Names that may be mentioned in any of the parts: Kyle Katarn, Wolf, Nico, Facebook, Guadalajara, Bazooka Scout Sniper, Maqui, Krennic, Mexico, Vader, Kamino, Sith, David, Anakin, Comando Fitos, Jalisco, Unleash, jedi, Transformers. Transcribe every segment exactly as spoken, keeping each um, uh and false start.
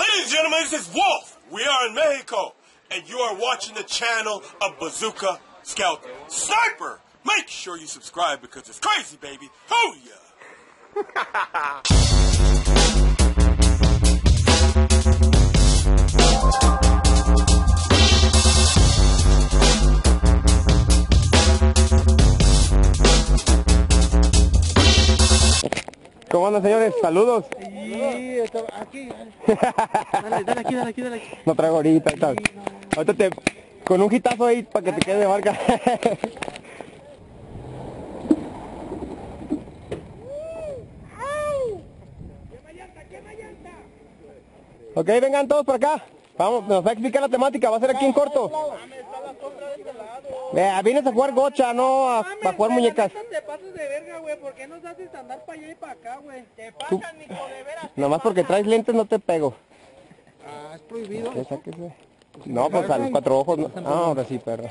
Ladies and gentlemen, this is Wolf. We are in Mexico, and you are watching the channel of Bazooka Scout Sniper. Make sure you subscribe because it's crazy, baby. Hooyah! ¿Cómo andan, señores? Saludos. Sí, está aquí. Dale, dale aquí, dale aquí, dale aquí. No traigo ahorita, tal. Sí, no. Ahorita te con un hitazo ahí para que te quede de marca. Ok, vengan todos por acá. Vamos, nos va a explicar la temática, va a ser aquí en corto. Vea, vienes a jugar gocha, no a, Mame, a jugar muñecas. Te pasas de verga, güey. ¿Por qué nos haces andar para allá y para acá, güey? Te pasas, Nico, de veras. Nomás porque traes lentes no te pego. Ah, es prohibido. ¿Qué, sáquese? No, pues a los cuatro ojos. No. Ah, ahora sí, perro.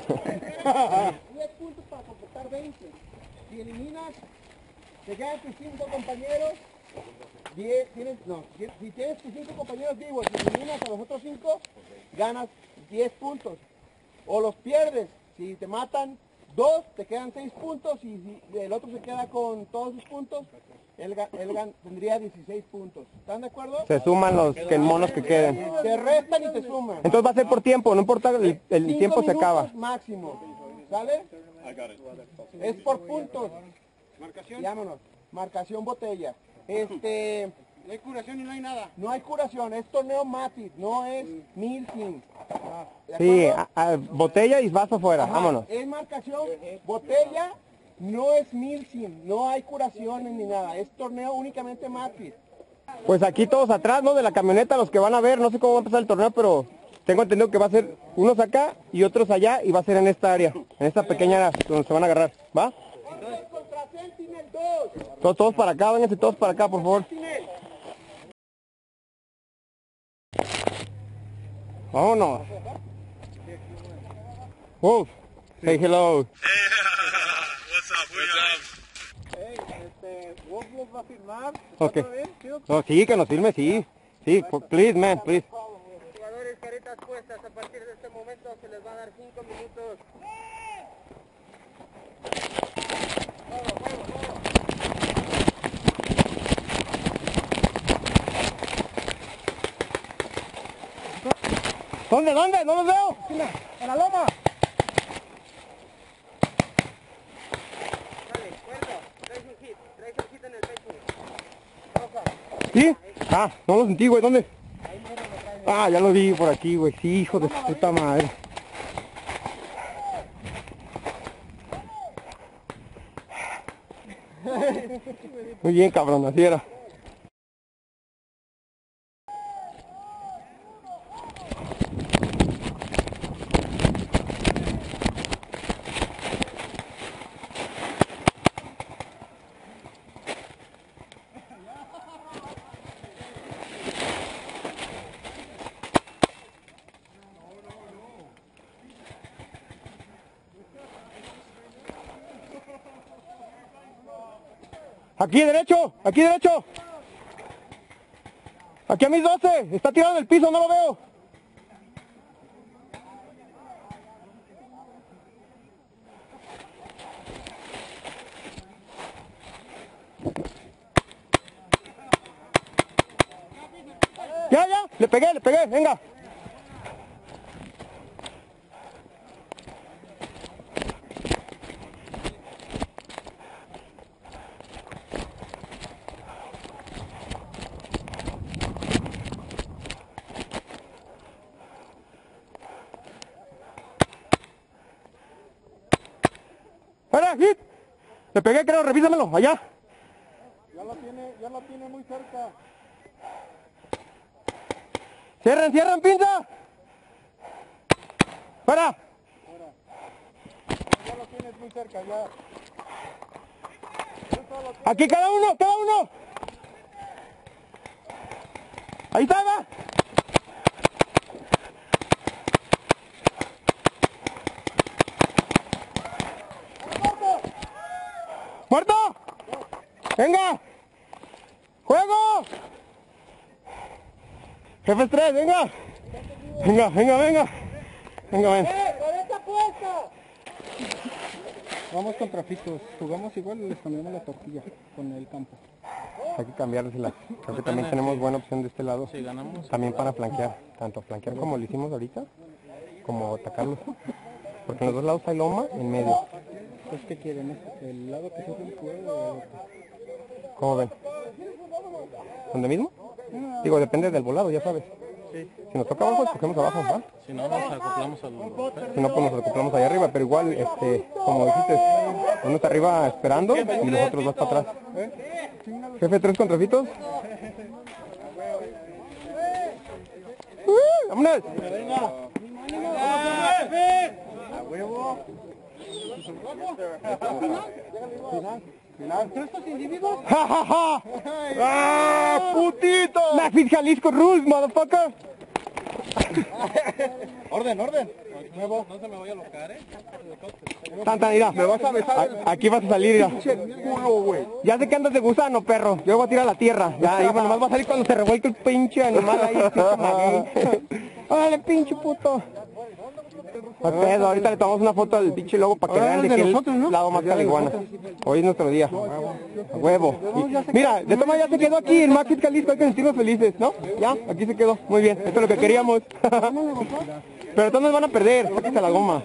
diez puntos para completar veinte. Si eliminas, te quedan tus cinco compañeros. diez, tienes, no, diez, si tienes tus cinco compañeros vivos y eliminas a los otros cinco, ganas diez puntos. O los pierdes. Si te matan dos, te quedan seis puntos y si el otro se queda con todos sus puntos, él, él tendría dieciséis puntos. ¿Están de acuerdo? Se suman los que, monos que queden. Se restan y se suman. Entonces va a ser por tiempo, no importa, el, el tiempo se acaba. Máximo, ¿sale? Es por puntos. Marcación. Llámonos. Marcación botella. Este... No hay curación y no hay nada. No hay curación, es torneo Maqui, no es Milking. Sí, a, a, botella y vas afuera, ajá, vámonos. Es marcación, botella, no es Milking, no hay curaciones ni nada, es torneo únicamente Maqui. Pues aquí todos atrás, ¿no? De la camioneta, los que van a ver, no sé cómo va a empezar el torneo, pero tengo entendido que va a ser unos acá y otros allá y va a ser en esta área, en esta pequeña área donde se van a agarrar, ¿va? Todos, todos para acá, vénganse todos para acá, por favor. Vámonos. Wolf, say hello. Hey, what's up, wey? Hey, este, Wolf, Wolf va a filmar. Okay. No, sí, que nos filme, sí. Sí, please, man, please. Los jugadores caretas puestas, a partir de este momento se les va a dar cinco minutos. ¿Dónde? ¿Dónde? No los veo. En la loma. Dale, cuerda. Traes un hit. Traes un hit en el pecho. ¿Sí? Ah, no lo sentí, güey. ¿Dónde? Ah, ya lo vi por aquí, güey. Sí, hijo de puta madre. Muy bien, cabrón, así era. Aquí derecho, aquí derecho. Aquí a mis doce, está tirado del piso, no lo veo. Ya, ya, le pegué, le pegué, venga. Le pegué, creo, revísamelo, allá. Ya lo tiene, ya lo tiene muy cerca. Cierren, cierren, pinza. Fuera. Ya lo tienes muy cerca, ya. Aquí cada uno, cada uno. Ahí está, va. ¡Muerto! ¡Venga! ¡Juego! Jefe tres, venga. Venga, venga, venga. Venga, venga. Vamos contra Fitos. Jugamos igual y les cambiamos la tortilla con el campo. Hay que cambiársela. Creo que también tenemos buena opción de este lado. Sí, ganamos. También para flanquear. Tanto flanquear como lo hicimos ahorita, como atacarlos. Porque en los dos lados hay loma en medio. ¿Es que quieren? ¿El lado que se puede? ¿Cómo ven? ¿Dónde mismo? Digo, depende del volado, ya sabes. Sí. Si nos toca abajo, cogemos abajo, ¿va? Si no, nos acoplamos al volado. Si no, pues nos acoplamos allá arriba, pero igual, este, como dijiste, uno está arriba esperando y los otros dos para atrás. ¿Eh? Jefe, tres contra Fitos. ¡Uh! ¡Vámonos! ¡A huevo! ¿Estos individuos? ¡Ja, ja, ja! ¡Ah, putito! ¡Maqui Jalisco rules, motherfucker! ¡Orden, orden! Nuevo. No se me voy a alocar, ¿eh? Santa, mira, me vas a besar. Aquí vas a salir, mira. Ya sé que andas de gusano, perro. Yo voy a tirar a la tierra. Ya, ahí nomás va a salir cuando se revuelque el pinche animal ahí. ¡Órale, pinche puto! Pedro, ahorita le tomamos una foto al pinche lobo para que vean de qué lado más de la iguana. Hoy es nuestro día. A huevo. Y mira, de toma ya se quedó aquí el Maqui Jalisco, hay que sentirnos felices, ¿no? Ya, aquí se quedó. Muy bien, esto es lo que queríamos. Pero todos nos van a perder, sáquense la goma.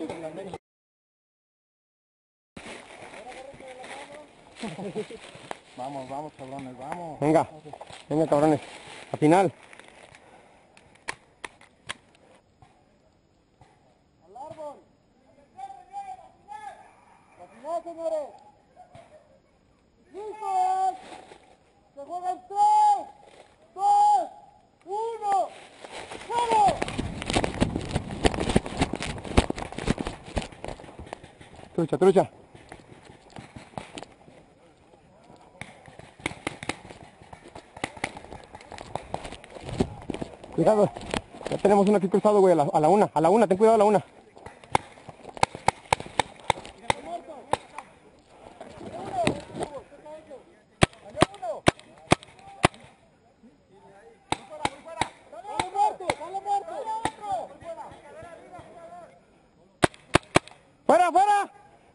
Vamos, vamos, cabrones, vamos. Venga, venga, cabrones. Al final. Señores, listos, se juegan tres, dos, uno, ¡fuego! Trucha, trucha. Cuidado, ya tenemos uno aquí cruzado, güey, a la, a la una, a la una, ten cuidado a la una.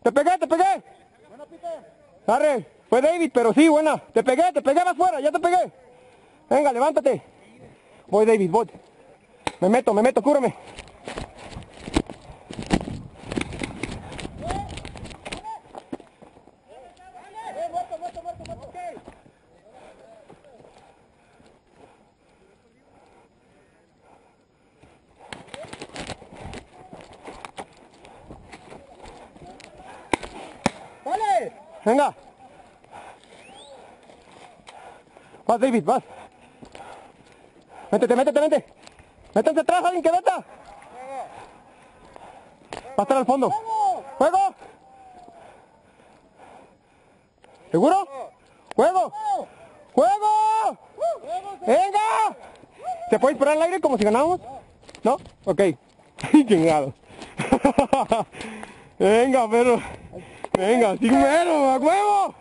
¡Te pegué, te pegué! ¡Buena, Peter! ¡Arre! Fue David, pero sí, buena. ¡Te pegué, te pegué! ¡Vas fuera! ¡Ya te pegué! ¡Venga, levántate! Voy, David, voy. Me meto, me meto, cúbreme. Venga. Vas, David, vas. Métete, métete, métete. Métete atrás, alguien que meta. Va a estar al fondo. ¡Juego! ¿Seguro? ¡Juego! ¡Juego! ¡Venga! ¿Se puede disparar al aire como si ganábamos? ¿No? Ok. ¡Chingado! Venga, pero... Venga, sin mero, a huevo.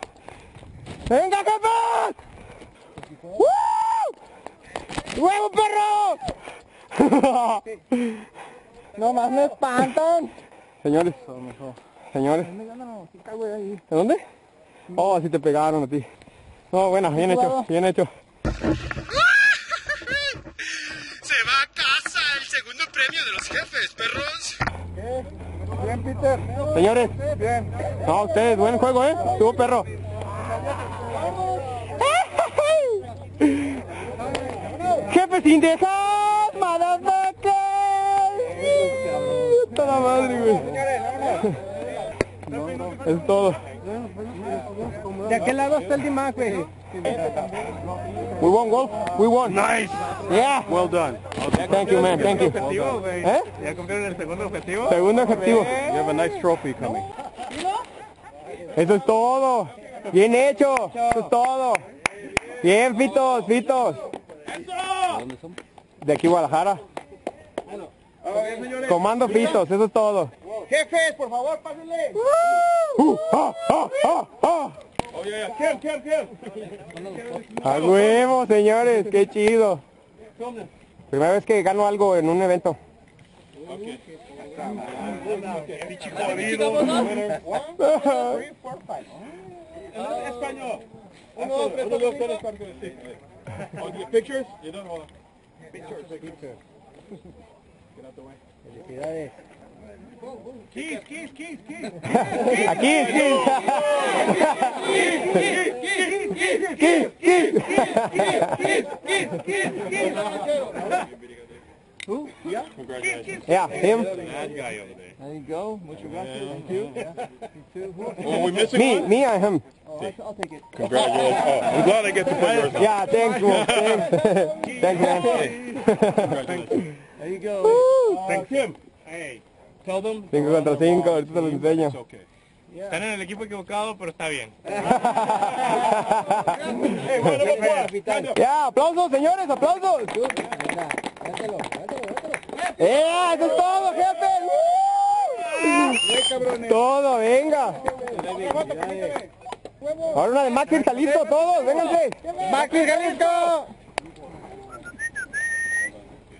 Venga, campeón. ¡Woo! ¡Huevo, perro! No más me espantan. Señores, señores. ¿De dónde? Oh, así te pegaron a ti. No, buena, bien hecho, bien hecho. Se va a casa el segundo premio de los jefes, perros. ¿Qué? Bien, Peter. Señores, bien. No, ustedes, buen juego, ¿eh? Estuvo perro. Jefe sin dejar, motherfucker. Toda madre, güey. Es todo. ¿De aquel lado está el Dimac, güey? We won, Wolf. We won. Nice. Yeah. Well done. Thank you, man. Thank you. ¿Eh? ¿Ya cumplieron el segundo objetivo? Segundo objetivo. You have a nice trophy coming. Eso es todo. Bien hecho. Eso es todo. Bien, Fitos, Fitos. De aquí, Guadalajara. Comando Fitos, eso es todo. Jefes, por favor, pásenle. Uh, oh, oh, oh, oh. Oye, ¿quién, quién, quién? A huevo, señores, qué chido. Primera vez que gano algo en un evento. Okay. Español. Pictures. Pictures. Felicidades. Kiss, kiss, kiss, kiss. Aquí, Who? Yeah. Congratulations. Yeah, him. Nice guy over there. There you go. Much yeah. Thank you. Yeah. You too. Well, we missing me, one? Me or him? Oh, I'll, I'll take it. Congratulations. Oh, I'm glad I get to play yours. Yeah, thanks, Wolf. Thanks. Thanks, man. Congratulations. There you go. Uh, thanks, Kim. Hey, tell them. Cinco contra cinco. Ahorita te lo enseño. It's okay. Yeah. Están en el equipo equivocado, pero está bien. Hey, bueno, bueno. Yeah, aplausos, señores, aplausos. Dátelo, dátelo, dátelo. ¡Eh! ¡Eso es todo, jefe! ¡Woo! ¡Todo, venga! Ahora una de Maqui y Jalisco, todos, vénganse. ¡Maqui y Jalisco!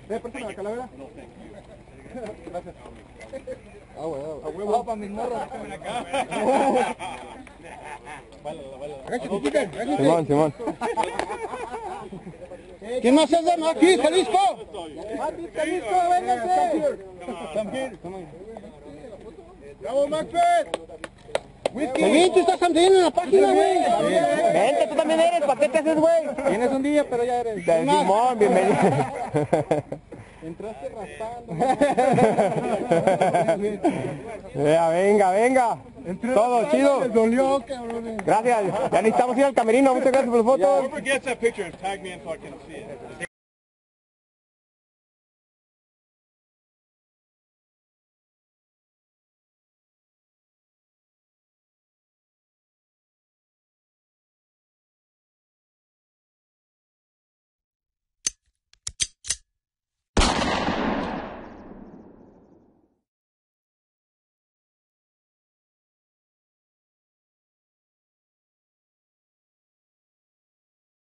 ¿Ve, préstame la calavera? Gracias. Ah, huevo. A huevo para mis morros. Simón, Simón. ¿Quién más es de Maqui, Jalisco? Maqui, Jalisco, véngase. ¡Bravo, Maqui! Vení, tú estás también en la página, güey. Vente, tú también eres, ¿para qué te haces, güey? Tienes un día, pero ya eres. Simón, bienvenido. Entraste raspando. Venga, venga. Todo chido. Dolió, cabrón. Gracias. Ya necesitamos ir al camerino. Muchas gracias por las fotos.